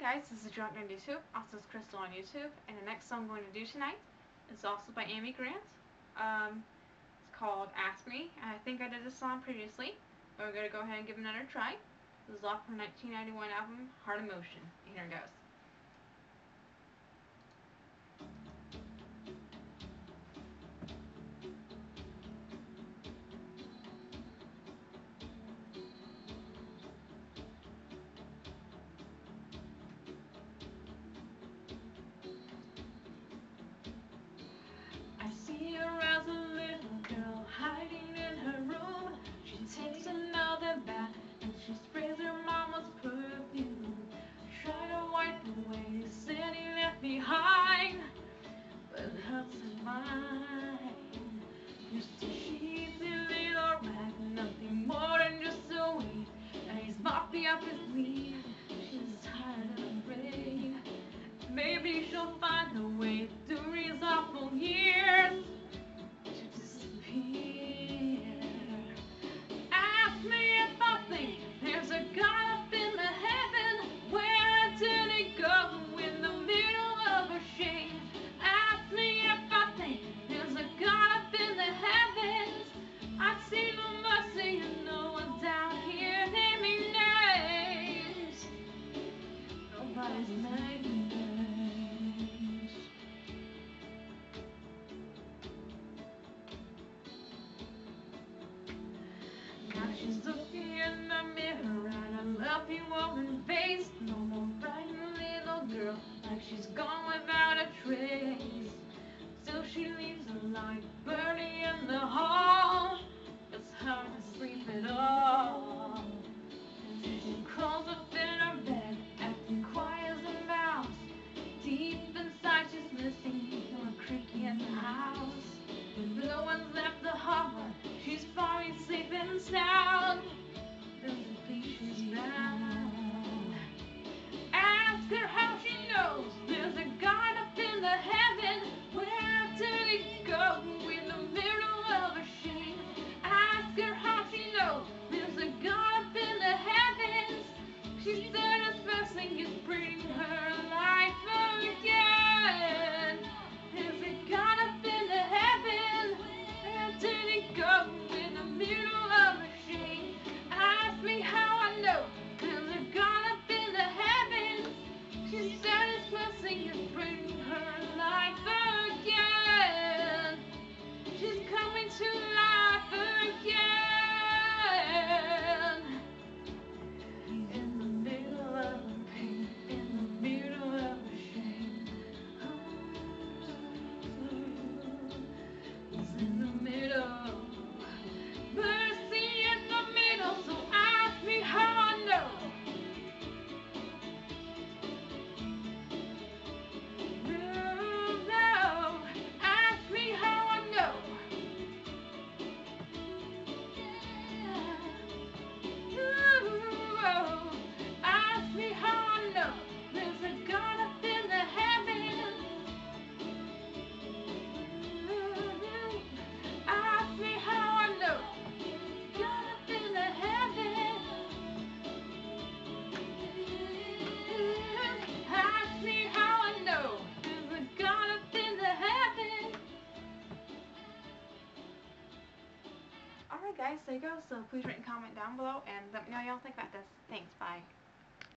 guys, this is Drunk on YouTube, also it's Crystal on YouTube, and the next song I'm going to do tonight is also by Amy Grant. It's called Ask Me, and I think I did this song previously, but we're going to go ahead and give it another try. This is off her 1991 album, Heart of Motion. Here it goes. Behind, but hurts in mine. Just a sheep's little rag, nothing more than just a weight. And he's mopped me up his lead. She's tired and brave. Maybe she'll find a way through these awful years to disappear. Ask me if I think there's a God up in the heaven. Where did it go? She's looking in the mirror at a lovely woman face. No more bright little girl, like she's gone without a trace. Still she leaves a light burning in the hall. It's hard to sleep at all. She crawls up in her bed, acting quiet as a mouse. Deep inside she's missing a creaky in the house. The little one's left the harbor. She's falling safe and sound. There's a place she's bound. Ask her how she knows there's a God up in the heaven. Where did he go in the middle of a shame? Ask her how she knows there's a God up in the heavens. She said his blessing is bringing her life again. There's a God up in the heaven. Where did he go? Guys, there you go. So please rate and comment down below and let me know what y'all think about this. Thanks, bye.